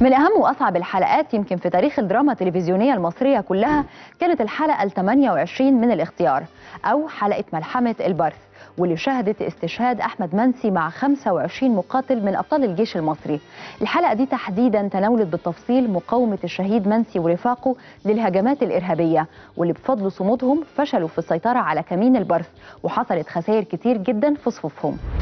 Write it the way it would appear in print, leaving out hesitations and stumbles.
من أهم وأصعب الحلقات يمكن في تاريخ الدراما التلفزيونية المصرية كلها كانت الحلقة ال28 من الاختيار أو حلقة ملحمة البرث، واللي شهدت استشهاد أحمد منسي مع 25 مقاتل من أبطال الجيش المصري. الحلقة دي تحديدا تناولت بالتفصيل مقاومة الشهيد منسي ورفاقه للهجمات الإرهابية، واللي بفضل صمودهم فشلوا في السيطرة على كمين البرث وحصلت خسائر كتير جدا في صفوفهم.